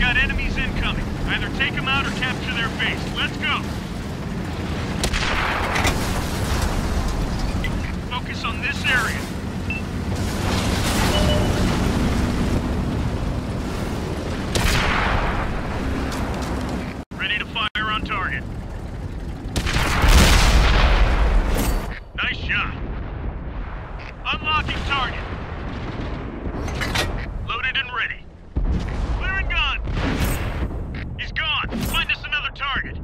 We've got enemies incoming. Either take them out or capture their base. Let's go. Focus on this area. Ready to fire on target. Nice shot. Unlocking target. Loaded and ready. Clear and gone. He's gone. Find us another target.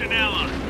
An ally.